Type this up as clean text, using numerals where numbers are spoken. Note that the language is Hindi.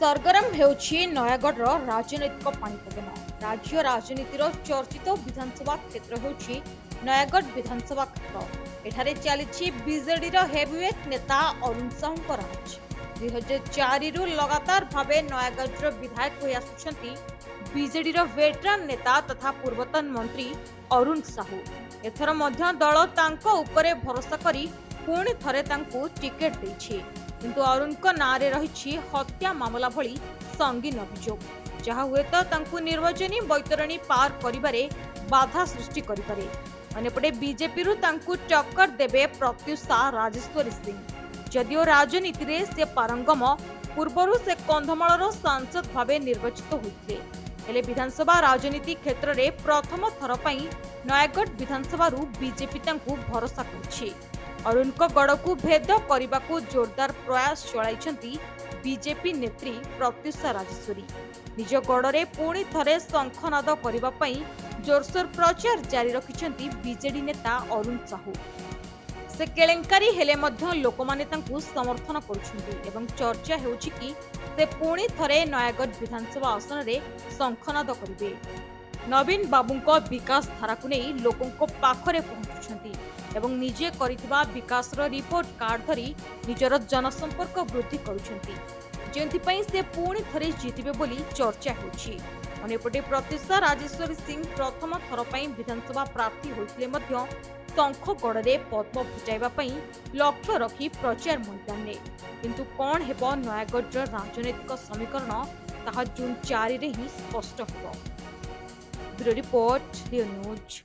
सरगरम होउछि नयागढ़ राजनैतिक पाणिपदन। राज्य राजनीतिर चर्चित विधानसभा क्षेत्र होउछि नयागढ़ विधानसभा क्षेत्र। एठारे चलिछि बीजेडी हेवीवेट नेता अरुण साहू। 2004 रु लगातार भाव नयागढ़ विधायक हो आसुछन्ति बीजेडी वेटरान नेता तथा पूर्वतन मंत्री अरुण साहू। एथर मध्य दल तांको उपरे भरोसा करी पुणी थरे तांको टिकेट देछि, किंतु अरुण को नारे रही हत्या मामला भली संगीन अभियोग, जहा हुए तो निर्वाचन बैतरणी पार करिबारे बाधा सृष्टि करिपारे। अनेपटे बीजेपी रु तांको टक्कर देबे प्रत्युषा राजेश्वरी सिंह। जदियो राजनीति रे से पारंगम, पूर्वरु से कंधमाल रो सांसद भाबे निर्वाचित होइथिले, हेले विधानसभा राजनीति क्षेत्र रे प्रथम थर पई नयागढ़ विधानसभा रु बीजेपी तांको भरोसा करछि। अरुण को गड़ को भेद करने को जोरदार प्रयास चलाई बीजेपी नेत्री प्रत्युषा राजेश्वरी। निज गड़े पुणी थे शंखनाद करने जोरसोर प्रचार जारी रखिंट बीजेडी नेता अरुण साहू। से केलेंकारी हेले लोक मैंने समर्थन कर चर्चा होनी थे नयागढ़ विधानसभा आसन में शंखनाद करेंगे। नवीन बाबूंको विकास धारा को नहीं लोकों पाखरे पहुंचुछंती एवं निजे करितबा विकास रिपोर्ट कार्ड धरी निजर जनसंपर्क वृद्धि करुछंती, जेंति पई से पुणी थरे जीतिबे बोली चर्चा होछि। अनेपटे प्रत्युषा राजेश्वरी सिंह प्रथम थर पई विधानसभा प्रार्थी होइथिले मध्य शंख गड़े पद्म फुटाइबा पई लक्ष्य रखी प्रचार मैदान ने, किंतु कौन हेबो नयागढ़ राजनीतिक समीकरण ताहा जून 4 रे ही स्पष्ट होबो। Bureau report, news.